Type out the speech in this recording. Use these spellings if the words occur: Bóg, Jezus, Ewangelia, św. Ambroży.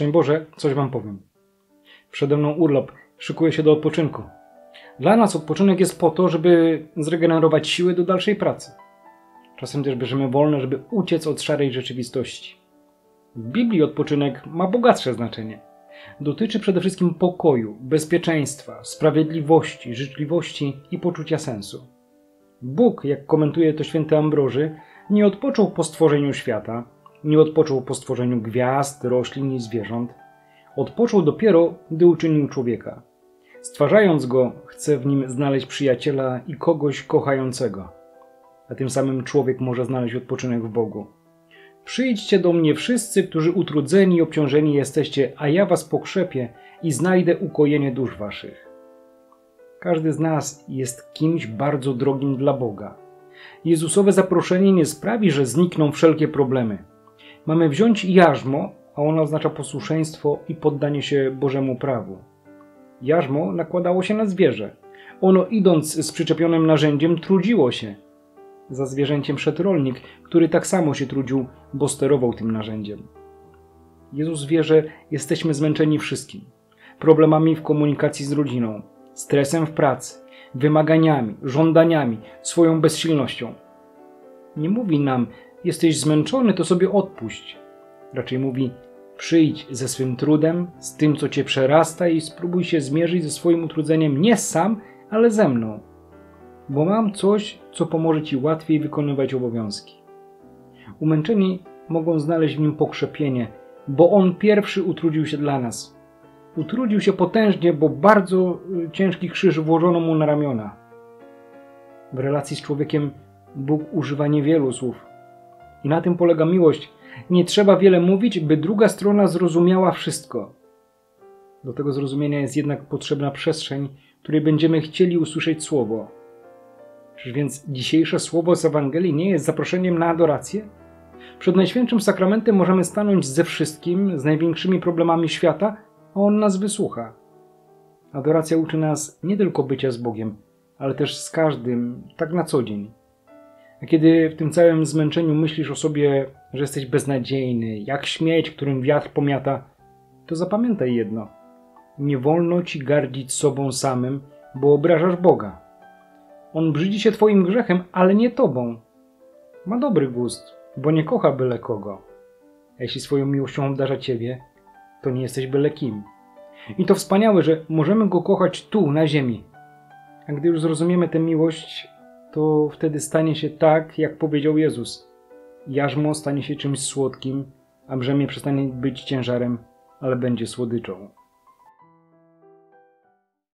Szczęść Boże, coś wam powiem. Przede mną urlop. Szykuję się do odpoczynku. Dla nas odpoczynek jest po to, żeby zregenerować siły do dalszej pracy. Czasem też bierzemy wolne, żeby uciec od szarej rzeczywistości. W Biblii odpoczynek ma bogatsze znaczenie. Dotyczy przede wszystkim pokoju, bezpieczeństwa, sprawiedliwości, życzliwości i poczucia sensu. Bóg, jak komentuje to św. Ambroży, nie odpoczął po stworzeniu świata, nie odpoczął po stworzeniu gwiazd, roślin i zwierząt. Odpoczął dopiero, gdy uczynił człowieka. Stwarzając go, chce w nim znaleźć przyjaciela i kogoś kochającego. A tym samym człowiek może znaleźć odpoczynek w Bogu. Przyjdźcie do mnie wszyscy, którzy utrudzeni i obciążeni jesteście, a ja was pokrzepię i znajdę ukojenie dusz waszych. Każdy z nas jest kimś bardzo drogim dla Boga. Jezusowe zaproszenie nie sprawi, że znikną wszelkie problemy. Mamy wziąć jarzmo, a ono oznacza posłuszeństwo i poddanie się Bożemu prawu. Jarzmo nakładało się na zwierzę. Ono, idąc z przyczepionym narzędziem, trudziło się. Za zwierzęciem szedł rolnik, który tak samo się trudził, bo sterował tym narzędziem. Jezus wie, że jesteśmy zmęczeni wszystkim. Problemami w komunikacji z rodziną, stresem w pracy, wymaganiami, żądaniami, swoją bezsilnością. Nie mówi nam, jesteś zmęczony, to sobie odpuść. Raczej mówi, przyjdź ze swym trudem, z tym, co cię przerasta i spróbuj się zmierzyć ze swoim utrudzeniem nie sam, ale ze mną. Bo mam coś, co pomoże ci łatwiej wykonywać obowiązki. Umęczeni mogą znaleźć w nim pokrzepienie, bo on pierwszy utrudził się dla nas. Utrudził się potężnie, bo bardzo ciężki krzyż włożono mu na ramiona. W relacji z człowiekiem Bóg używa niewielu słów. I na tym polega miłość. Nie trzeba wiele mówić, by druga strona zrozumiała wszystko. Do tego zrozumienia jest jednak potrzebna przestrzeń, której będziemy chcieli usłyszeć słowo. Czyż więc dzisiejsze słowo z Ewangelii nie jest zaproszeniem na adorację? Przed Najświętszym Sakramentem możemy stanąć ze wszystkim, z największymi problemami świata, a On nas wysłucha. Adoracja uczy nas nie tylko bycia z Bogiem, ale też z każdym, tak na co dzień. A kiedy w tym całym zmęczeniu myślisz o sobie, że jesteś beznadziejny, jak śmieć, którym wiatr pomiata, to zapamiętaj jedno. Nie wolno ci gardzić sobą samym, bo obrażasz Boga. On brzydzi się twoim grzechem, ale nie tobą. Ma dobry gust, bo nie kocha byle kogo. A jeśli swoją miłością obdarza ciebie, to nie jesteś byle kim. I to wspaniałe, że możemy go kochać tu, na ziemi. A gdy już zrozumiemy tę miłość, to wtedy stanie się tak, jak powiedział Jezus. Jarzmo stanie się czymś słodkim, a brzemię przestanie być ciężarem, ale będzie słodyczą.